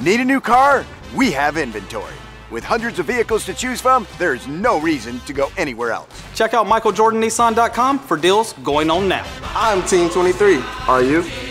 Need a new car? We have inventory. With hundreds of vehicles to choose from, there is no reason to go anywhere else. Check out MichaelJordanNissan.com for deals going on now. I'm Team 23. Are you?